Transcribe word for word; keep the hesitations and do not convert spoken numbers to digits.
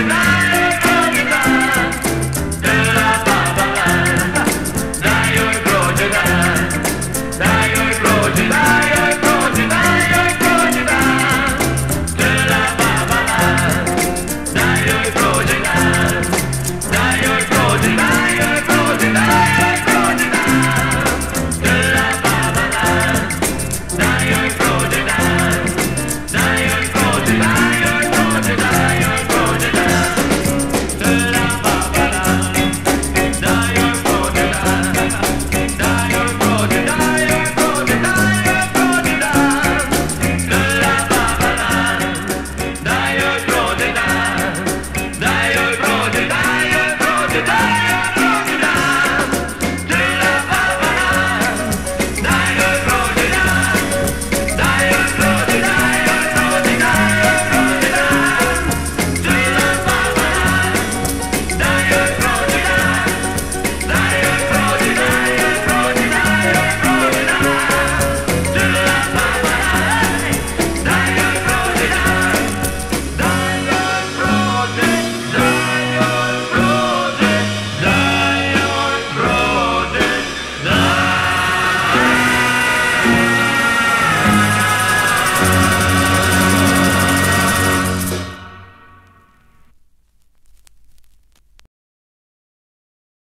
Tonight.